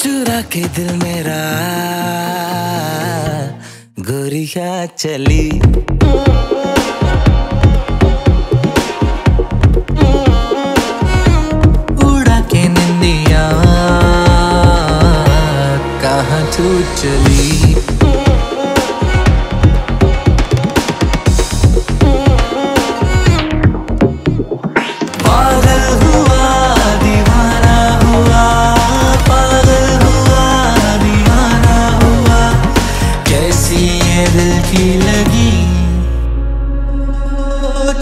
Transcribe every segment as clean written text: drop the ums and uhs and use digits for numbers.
चुरा के दिल मेरा गोरिया चली, उड़ा के नंदिया कहाँ तू चली।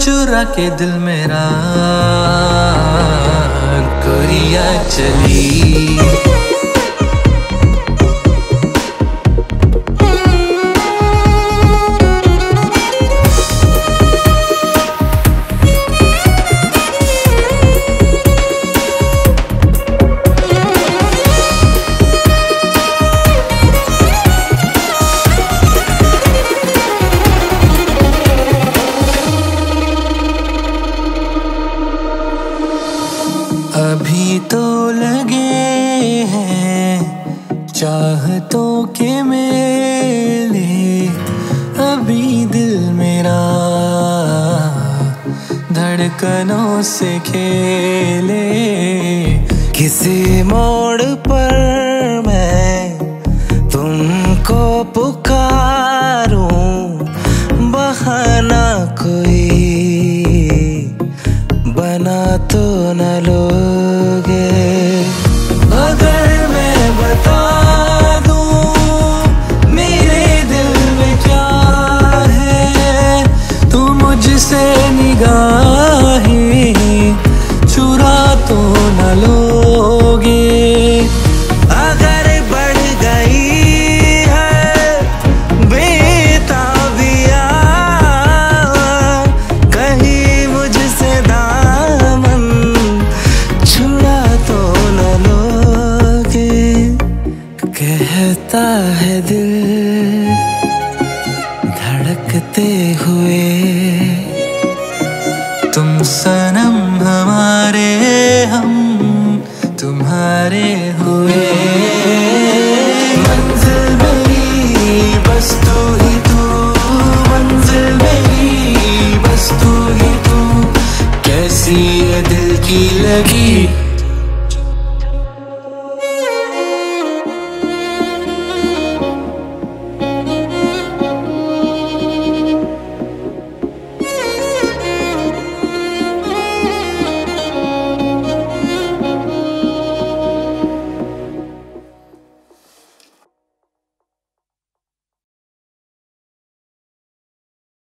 चुरा के दिल मेरा गोरिया चली। अभी तो लगे हैं चाहतों के मेले, अभी दिल मेरा धड़कनों से खेले। किसी मोड़ पर मैं तुमको पुकारूं, बहाना कोई बना तो न लो। कहता है दिल